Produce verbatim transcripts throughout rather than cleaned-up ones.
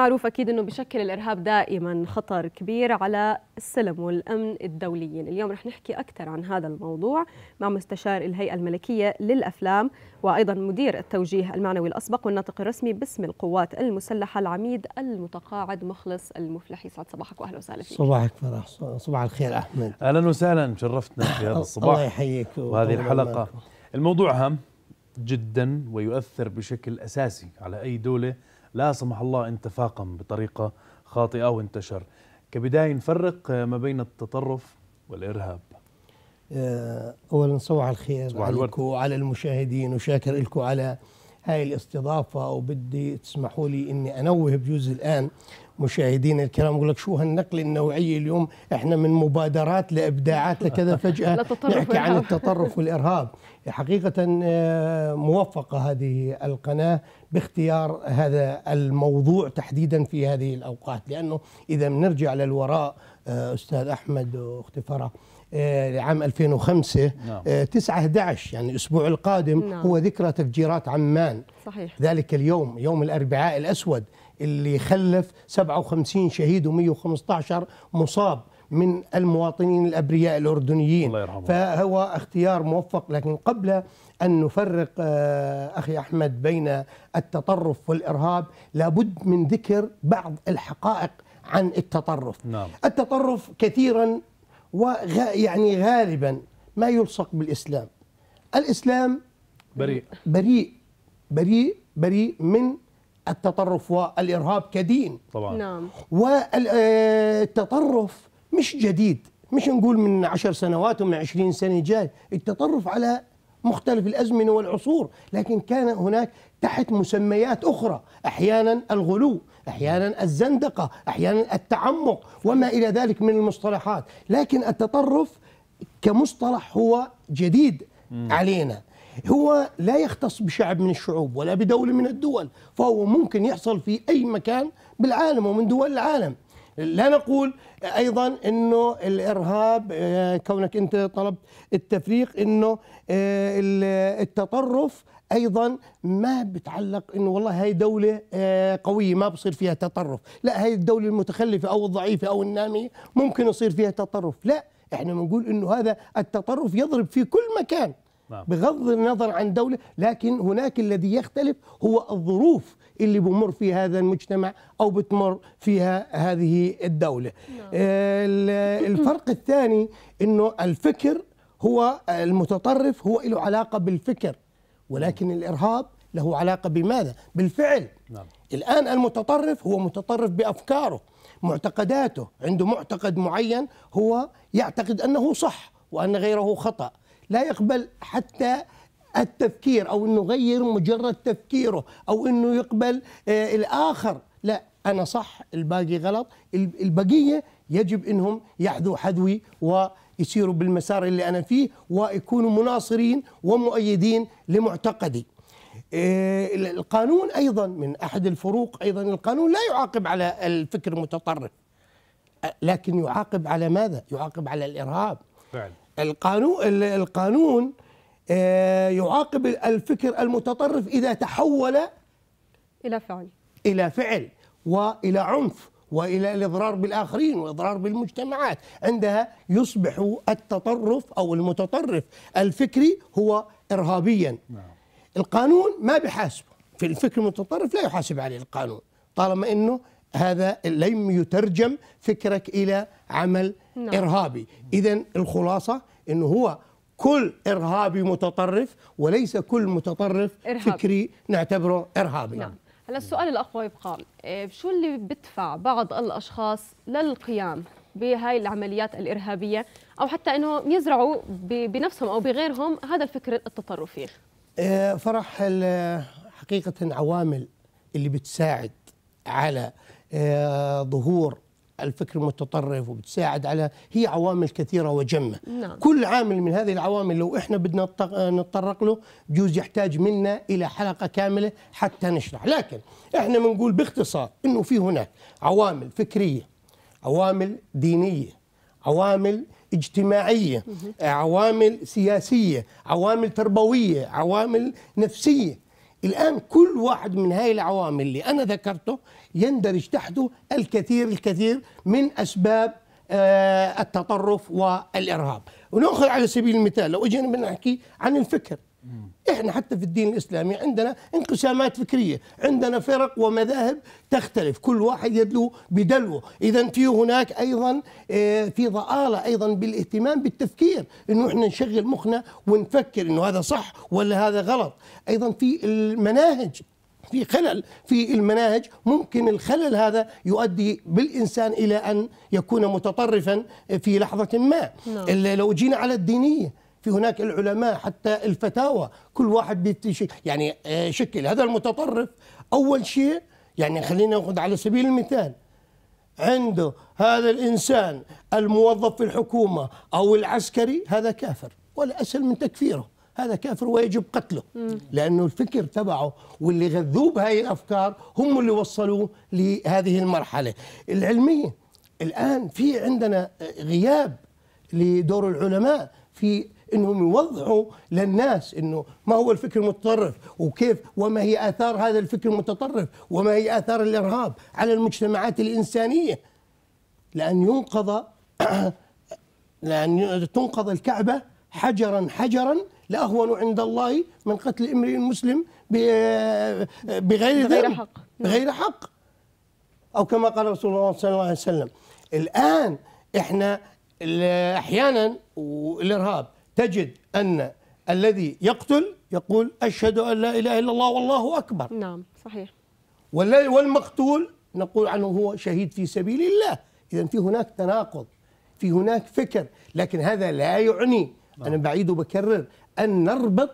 معروف أكيد أنه بشكل الإرهاب دائما خطر كبير على السلم والأمن الدوليين. اليوم رح نحكي أكثر عن هذا الموضوع مع مستشار الهيئة الملكية للأفلام وأيضا مدير التوجيه المعنوي الأسبق والناطق الرسمي باسم القوات المسلحة العميد المتقاعد مخلص المفلح. يسعد صباحك وأهلا وسهلا فيك. صباحك فرح، صباح الخير أحمد. أهلا وسهلا، شرفتنا في هذا الصباح. الله يحييك. وهذه الحلقة الموضوع هام جدا ويؤثر بشكل أساسي على أي دولة لا سمح الله ان تفاقم بطريقه خاطئه وانتشر. كبدايه نفرق ما بين التطرف والارهاب. اولا صباح الخير عليكم وعلى المشاهدين، وشاكر لكم على هاي الاستضافه، وبدي تسمحوا لي اني انوه بجوز الان مشاهدينا الكرام، اقول لك شو هالنقله النوعيه اليوم، احنا من مبادرات لابداعات لكذا فجاه نحكي عن التطرف والارهاب. حقيقه موفقه هذه القناه باختيار هذا الموضوع تحديدا في هذه الاوقات، لانه اذا بنرجع للوراء استاذ احمد واخت فرح لعام ألفين وخمسة، تسعة أحد عشر يعني الاسبوع القادم، نعم، هو ذكرى تفجيرات عمان. صحيح. ذلك اليوم يوم الاربعاء الاسود اللي خلف سبعة وخمسين شهيد ومئة وخمسة عشر مصاب من المواطنين الأبرياء الأردنيين. الله يرحمه. فهو اختيار موفق، لكن قبل أن نفرق أخي أحمد بين التطرف والإرهاب لابد من ذكر بعض الحقائق عن التطرف. نعم. التطرف كثيرا ويعني غالبا ما يلصق بالإسلام. الإسلام بريء بريء بريء بريء من التطرف والإرهاب كدين طبعا. نعم. والتطرف مش جديد، مش نقول من عشر سنوات ومن عشرين سنة جاي، التطرف على مختلف الأزمنة والعصور، لكن كان هناك تحت مسميات أخرى، أحيانا الغلو، أحيانا الزندقة، أحيانا التعمق وما إلى ذلك من المصطلحات، لكن التطرف كمصطلح هو جديد م. علينا، هو لا يختص بشعب من الشعوب ولا بدولة من الدول، فهو ممكن يحصل في أي مكان بالعالم ومن دول العالم. لا نقول أيضا أنه الإرهاب، كونك أنت طلبت التفريق، أنه التطرف أيضا ما بتعلق أنه والله هاي دولة قوية ما بصير فيها تطرف، لا هاي الدولة المتخلفة أو الضعيفة أو النامية ممكن يصير فيها تطرف، لا، إحنا بنقول أنه هذا التطرف يضرب في كل مكان بغض النظر عن دولة، لكن هناك الذي يختلف هو الظروف اللي بمر في هذا المجتمع أو بتمر فيها هذه الدولة. الفرق الثاني أنه الفكر هو المتطرف، هو له علاقة بالفكر، ولكن الإرهاب له علاقة بماذا؟ بالفعل. نعم. الآن المتطرف هو متطرف بأفكاره، معتقداته، عنده معتقد معين هو يعتقد أنه صح وأن غيره خطأ، لا يقبل حتى التفكير أو أنه غير مجرد تفكيره أو أنه يقبل آه الآخر، لا، أنا صح الباقي غلط، البقية يجب أنهم يحذو حذوي ويسيروا بالمسار اللي أنا فيه ويكونوا مناصرين ومؤيدين لمعتقدي. آه القانون أيضا من أحد الفروق، أيضا القانون لا يعاقب على الفكر المتطرف، لكن يعاقب على ماذا؟ يعاقب على الإرهاب. فعلا. القانون القانون يعاقب الفكر المتطرف إذا تحول إلى فعل إلى فعل وإلى عنف وإلى الإضرار بالآخرين والإضرار بالمجتمعات، عندها يصبح التطرف أو المتطرف الفكري هو إرهابيا. نعم. القانون ما بحاسبه، في الفكر المتطرف لا يحاسب عليه القانون طالما أنه هذا لم يترجم فكرك إلى عمل. نعم. إرهابي. إذن الخلاصة أنه هو كل إرهابي متطرف وليس كل متطرف إرهاب. فكري نعتبره إرهابي. نعم. هلا السؤال الأقوى يبقى، شو اللي بدفع بعض الأشخاص للقيام بهاي العمليات الإرهابية أو حتى أنه يزرعوا بنفسهم أو بغيرهم هذا الفكر التطرفي؟ فرح، حقيقة عوامل اللي بتساعد على ظهور الفكر المتطرف وبتساعد على هي عوامل كثيرة وجمة. نعم. كل عامل من هذه العوامل لو احنا بدنا نتطرق له بجوز يحتاج منا إلى حلقة كاملة حتى نشرح، لكن احنا بنقول باختصار انه في هناك عوامل فكرية، عوامل دينية، عوامل اجتماعية، عوامل سياسية، عوامل تربوية، عوامل نفسية. الآن كل واحد من هاي العوامل اللي أنا ذكرته يندرج تحته الكثير الكثير من أسباب التطرف والإرهاب. ونأخذ على سبيل المثال، لو اجينا بنحكي عن الفكر، احنا حتى في الدين الإسلامي عندنا انقسامات فكرية، عندنا فرق ومذاهب تختلف، كل واحد يدلو بدلوه. إذا في هناك أيضا في ضآلة أيضا بالاهتمام بالتفكير، إنه احنا نشغل مخنا ونفكر إنه هذا صح ولا هذا غلط. أيضا في المناهج، في خلل في المناهج، ممكن الخلل هذا يؤدي بالإنسان إلى أن يكون متطرفا في لحظة ما. إلا لو جينا على الدينية، في هناك العلماء حتى الفتاوى، كل واحد بيتشكل يعني شكل هذا المتطرف. أول شيء يعني خلينا نأخذ على سبيل المثال، عنده هذا الإنسان الموظف في الحكومة أو العسكري، هذا كافر ولا أسهل من تكفيره، هذا كافر ويجب قتله، لأنه الفكر تبعه واللي غذوه بهاي الأفكار هم اللي وصلوه لهذه المرحلة العلمية. الآن في عندنا غياب لدور العلماء في انهم يوضحوا للناس انه ما هو الفكر المتطرف وكيف، وما هي اثار هذا الفكر المتطرف، وما هي اثار الارهاب على المجتمعات الانسانيه، لان ينقض لان تنقض الكعبه حجرا حجرا لاهون عند الله من قتل امرئ مسلم بغير بغير حق بغير حق او كما قال رسول الله صلى الله عليه وسلم. الان احنا احيانا والارهاب تجد أن الذي يقتل يقول أشهد أن لا إله إلا الله والله أكبر. نعم صحيح. والمقتول نقول عنه هو شهيد في سبيل الله. إذا في هناك تناقض، في هناك فكر، لكن هذا لا يعني، أنا بعيد وبكرر، أن نربط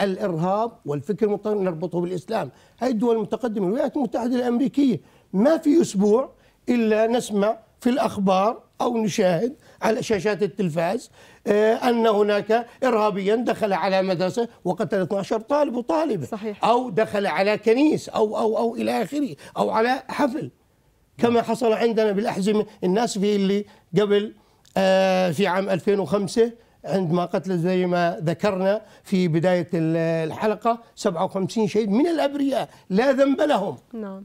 الإرهاب والفكر المتطرف نربطه بالإسلام. هذه الدول المتقدمة، الولايات المتحدة الأمريكية، ما في أسبوع إلا نسمع في الأخبار أو نشاهد على شاشات التلفاز أن هناك إرهابيا دخل على مدرسة وقتل اثني عشر طالب وطالبة، صحيح. أو دخل على كنيس أو أو أو إلى آخره، أو على حفل، كما حصل عندنا بالأحزمة. الناس في اللي قبل في عام ألفين وخمسة عندما قتل زي ما ذكرنا في بداية الحلقة سبعة وخمسين شهيد من الأبرياء لا ذنب لهم. نعم.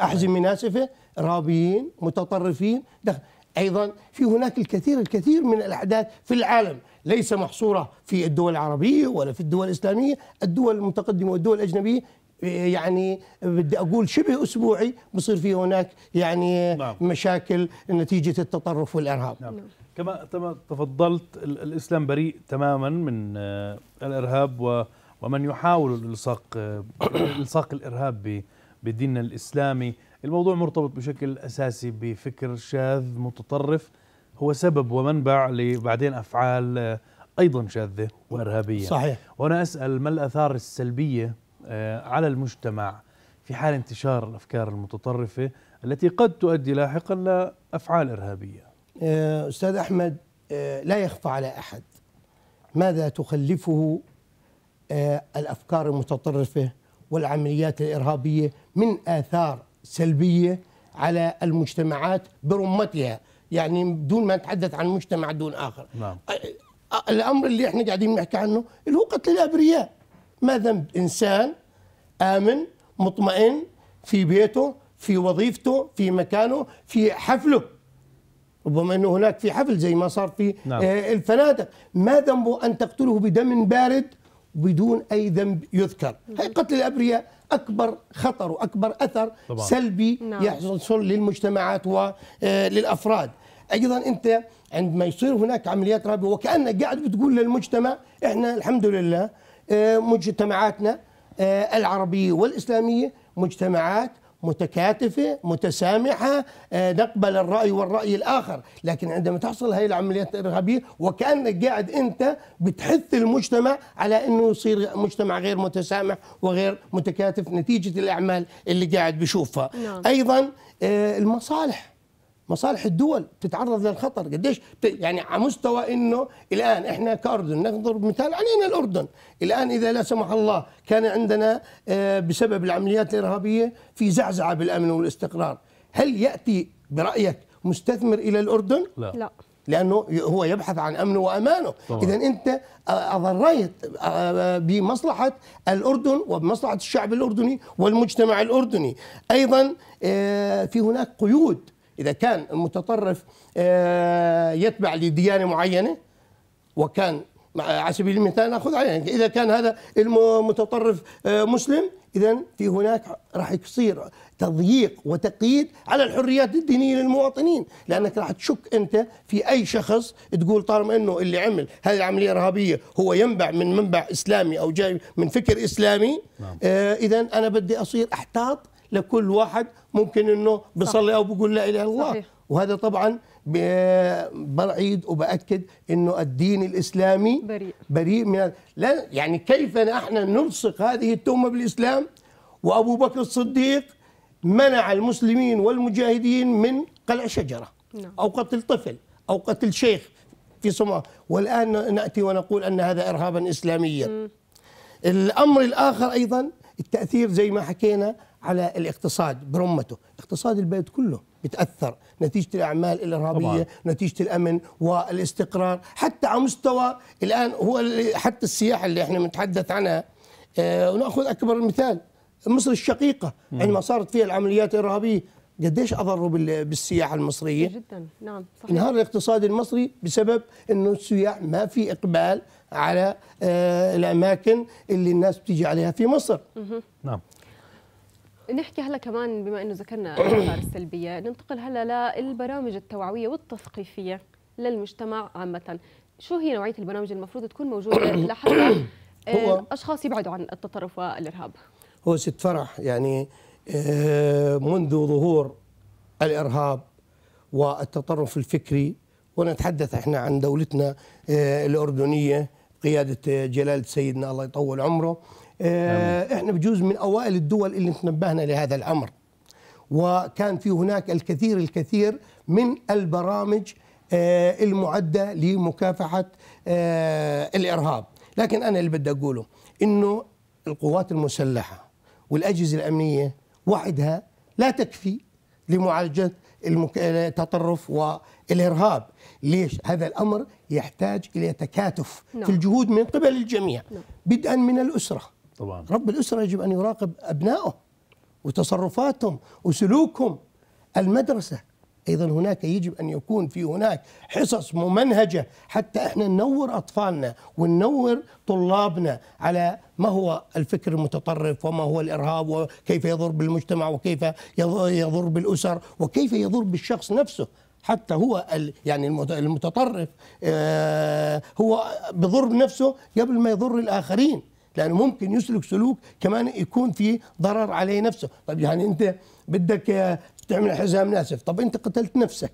أحزمة ناسفة، إرهابيين متطرفين دخل. أيضا في هناك الكثير الكثير من الأحداث في العالم، ليس محصورة في الدول العربية ولا في الدول الإسلامية، الدول المتقدمة والدول الأجنبية، يعني بدي أقول شبه أسبوعي بصير في هناك يعني نعم. مشاكل نتيجة التطرف والإرهاب. نعم. نعم. كما تفضلت، الإسلام بريء تماما من الإرهاب ومن يحاول الإلصاق إلصاق الإرهاب بديننا الإسلامي. الموضوع مرتبط بشكل أساسي بفكر شاذ متطرف، هو سبب ومنبع لبعدين أفعال أيضا شاذة وإرهابية. صحيح. وأنا أسأل، ما الآثار السلبية على المجتمع في حال انتشار الأفكار المتطرفة التي قد تؤدي لاحقا لأفعال إرهابية؟ أستاذ أحمد، لا يخفى على أحد ماذا تخلفه الأفكار المتطرفة والعمليات الإرهابية من آثار سلبية على المجتمعات برمتها، يعني بدون ما نتحدث عن مجتمع دون آخر. نعم. الأمر اللي احنا قاعدين نحكي عنه اللي هو قتل الأبرياء، ما ذنب إنسان آمن مطمئن في بيته في وظيفته في مكانه في حفله، ربما أنه هناك في حفل زي ما صار في نعم. الفنادق، ما ذنبه أن تقتله بدم بارد بدون أي ذنب يذكر؟ هي قتل الأبرياء أكبر خطر وأكبر أثر طبعا. سلبي نعم. يحصل للمجتمعات وللأفراد. أيضا أنت عندما يصير هناك عمليات إرهابية، وكأنك قاعد بتقول للمجتمع، إحنا الحمد لله مجتمعاتنا العربية والإسلامية مجتمعات متكاتفة متسامحة، نقبل الرأي والرأي الآخر، لكن عندما تحصل هاي العمليات الإرهابية وكأنك قاعد أنت بتحث المجتمع على أنه يصير مجتمع غير متسامح وغير متكاتف نتيجة الأعمال اللي قاعد بشوفها. نعم. أيضا المصالح، مصالح الدول تتعرض للخطر قديش، يعني على مستوى أنه الآن إحنا كأردن، نضرب مثال علينا الأردن، الآن إذا لا سمح الله كان عندنا بسبب العمليات الإرهابية في زعزعة بالأمن والاستقرار، هل يأتي برأيك مستثمر إلى الأردن؟ لا, لا. لأنه هو يبحث عن أمنه وأمانه. إذا أنت أضريت بمصلحة الأردن وبمصلحة الشعب الأردني والمجتمع الأردني. أيضا في هناك قيود، إذا كان المتطرف يتبع لديانة معينة، وكان على سبيل المثال ناخذ عليه، إذا كان هذا المتطرف مسلم، إذا في هناك راح يصير تضييق وتقييد على الحريات الدينية للمواطنين، لأنك راح تشك أنت في أي شخص، تقول طالما أنه اللي عمل هذه العملية الإرهابية هو ينبع من منبع إسلامي أو جاي من فكر إسلامي. نعم. آه إذا أنا بدي أصير أحتاط لكل واحد ممكن أنه بيصلي أو بيقول لا إله إلا الله. صحيح. وهذا طبعا برعيد وبأكد أنه الدين الإسلامي بريء, بريء من لا. يعني كيف نحن نلصق هذه التهمة بالإسلام وأبو بكر الصديق منع المسلمين والمجاهدين من قلع شجرة أو قتل طفل أو قتل شيخ في صومال، والآن نأتي ونقول أن هذا إرهابا إسلاميا. الأمر الآخر أيضا التأثير زي ما حكينا على الاقتصاد برمته، اقتصاد البلد كله بتأثر نتيجة الأعمال الإرهابية. طبعا. نتيجة الأمن والاستقرار، حتى على مستوى الآن هو حتى السياحة اللي احنا بنتحدث عنها. اه ونأخذ أكبر مثال مصر الشقيقة، مم. عندما صارت فيها العمليات الإرهابية قديش أضروا بالسياحة المصرية جدا. نعم صحيح. انهار الاقتصاد المصري بسبب أنه السياح ما في إقبال على اه الأماكن اللي الناس بتيجي عليها في مصر. مم. نعم. نحكي هلا كمان بما انه ذكرنا الاثار السلبيه، ننتقل هلا للبرامج التوعويه والتثقيفيه للمجتمع عامه. شو هي نوعيه البرامج المفروض تكون موجوده لحتى الاشخاص يبعدوا عن التطرف والارهاب؟ هو ست فرح، يعني منذ ظهور الارهاب والتطرف الفكري، ونتحدث احنا عن دولتنا الاردنيه بقياده جلاله سيدنا الله يطول عمره، احنا بجوز من اوائل الدول اللي تنبهنا لهذا الامر، وكان في هناك الكثير الكثير من البرامج المعده لمكافحه الارهاب. لكن انا اللي بدي اقوله انه القوات المسلحه والاجهزه الامنيه وحدها لا تكفي لمعالجه التطرف والارهاب. ليش؟ هذا الامر يحتاج الى تكاتف. نعم. في الجهود من قبل الجميع. نعم. بدءا من الاسره. طبعا. رب الاسره يجب ان يراقب ابنائه وتصرفاتهم وسلوكهم. المدرسه ايضا هناك يجب ان يكون في هناك حصص ممنهجه حتى احنا ننور اطفالنا وننور طلابنا على ما هو الفكر المتطرف وما هو الارهاب وكيف يضر بالمجتمع وكيف يضر بالاسر وكيف يضر بالشخص نفسه. حتى هو يعني المتطرف هو بضر بنفسه قبل ما يضر الآخرين، لأنه ممكن يسلك سلوك كمان يكون فيه ضرر عليه نفسه. طب يعني أنت بدك تعمل حزام ناسف، طب أنت قتلت نفسك،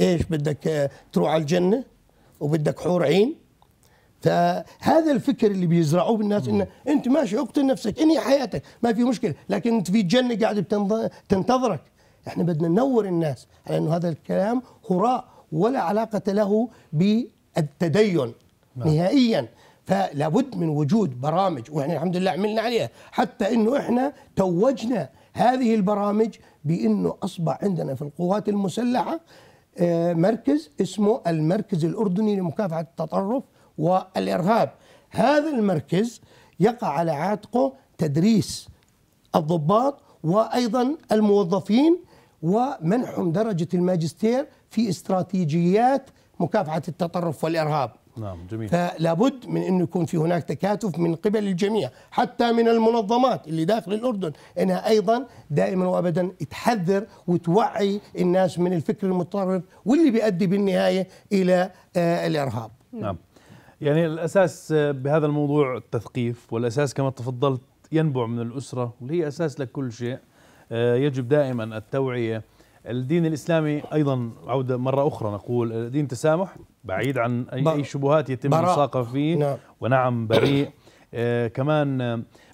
إيش بدك تروح على الجنة وبدك حور عين؟ فهذا الفكر اللي بيزرعوه بالناس انه أنت ماشي اقتل نفسك، انهي حياتك ما في مشكلة، لكن أنت في الجنة قاعد تنتظرك. احنا بدنا ننور الناس على انه هذا الكلام هراء ولا علاقه له بالتدين نهائيا. فلا بد من وجود برامج، واحنا الحمد لله عملنا عليها، حتى انه احنا توجنا هذه البرامج بانه اصبح عندنا في القوات المسلحه مركز اسمه المركز الاردني لمكافحه التطرف والارهاب. هذا المركز يقع على عاتقه تدريس الضباط وايضا الموظفين ومنحهم درجة الماجستير في استراتيجيات مكافحة التطرف والإرهاب. نعم جميل. فلا بد من أن يكون في هناك تكاتف من قبل الجميع، حتى من المنظمات اللي داخل الأردن أنها أيضا دائما وأبدا تحذر وتوعي الناس من الفكر المتطرف واللي بيؤدي بالنهاية إلى الإرهاب. نعم. يعني الأساس بهذا الموضوع التثقيف، والأساس كما تفضلت ينبع من الأسرة واللي هي أساس لكل شيء. يجب دائما التوعية. الدين الإسلامي أيضا عودة مرة أخرى نقول دين تسامح بعيد عن أي شبهات يتم الساقة فيه. نعم. ونعم بريء. آه كمان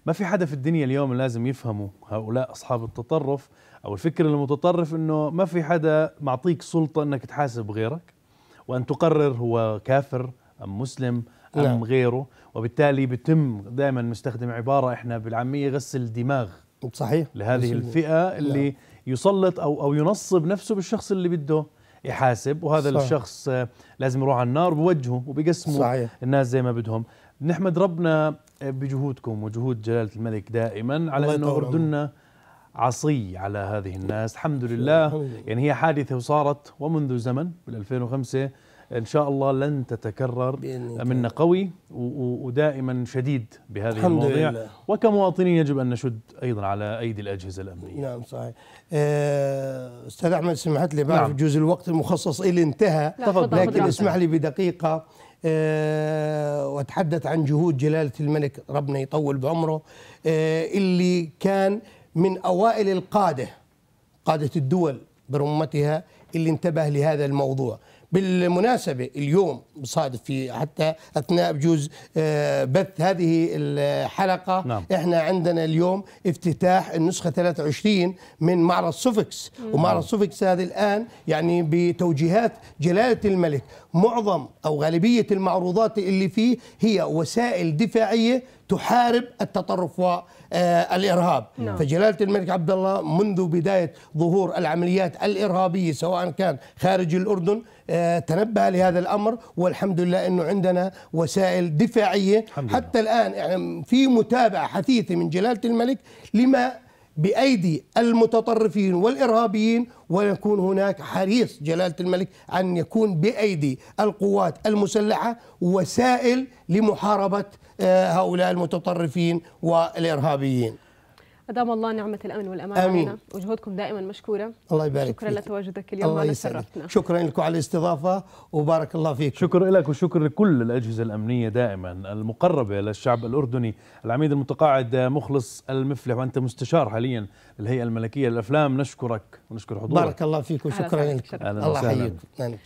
ما في حدا في الدنيا اليوم لازم يفهموا هؤلاء أصحاب التطرف أو الفكر المتطرف أنه ما في حدا معطيك سلطة أنك تحاسب غيرك وأن تقرر هو كافر أم مسلم أم نعم. غيره. وبالتالي بتم دائما نستخدم عبارة إحنا بالعامية غسل دماغ. صحيح. لهذه الفئة اللي لا. يسلط أو أو ينصب نفسه بالشخص اللي بده يحاسب، وهذا صح. الشخص لازم يروح على النار، بوجهه وبيقسموا صحيح. الناس زي ما بدهم. نحمد ربنا بجهودكم وجهود جلالة الملك دائما على أنه أردنا عصي على هذه الناس، الحمد لله. يعني هي حادثة وصارت ومنذ زمن بالألفين وخمسة، إن شاء الله لن تتكرر. منا قوي ودائما شديد بهذه المواضيع، وكمواطنين يجب أن نشد أيضا على أيدي الأجهزة الأمنية. نعم صحيح. أستاذ أحمد سمحت لي، بعرف نعم. جزء الوقت المخصص إلي انتهى، لكن اسمح لي بدقيقة أه وأتحدث عن جهود جلالة الملك ربنا يطول بعمره، أه اللي كان من أوائل القادة، قادة الدول برمتها، اللي انتبه لهذا الموضوع. بالمناسبة اليوم بصادف في حتى أثناء بجوز بث هذه الحلقة نعم. إحنا عندنا اليوم افتتاح النسخة ثلاثة وعشرين من معرض سفكس، ومعرض سفكس هذا الآن يعني بتوجيهات جلالة الملك معظم أو غالبية المعروضات اللي فيه هي وسائل دفاعية تحارب التطرف والإرهاب. نعم. فجلالة الملك عبد الله منذ بداية ظهور العمليات الإرهابية سواء كان خارج الأردن تنبه لهذا الأمر، والحمد لله أنه عندنا وسائل دفاعية حتى الآن. يعني في متابعة حثيثة من جلالة الملك لما بأيدي المتطرفين والإرهابيين، ويكون هناك حريص جلالة الملك أن يكون بأيدي القوات المسلحة وسائل لمحاربة هؤلاء المتطرفين والإرهابيين. أدام الله نعمة الأمن والأمان علينا، وجهودكم دائما مشكورة. الله يبارك شكرا فيك. لتواجدك اليوم، الله يسعدك. شكرا لكم على الاستضافة وبارك الله فيك. شكرا لك وشكر لكل الأجهزة الأمنية دائما المقربة للشعب الأردني. العميد المتقاعد مخلص المفلح، وأنت مستشار حاليا للهيئة الملكية للأفلام، نشكرك ونشكر حضورك. بارك الله فيك وشكرا لك. الله يحييك.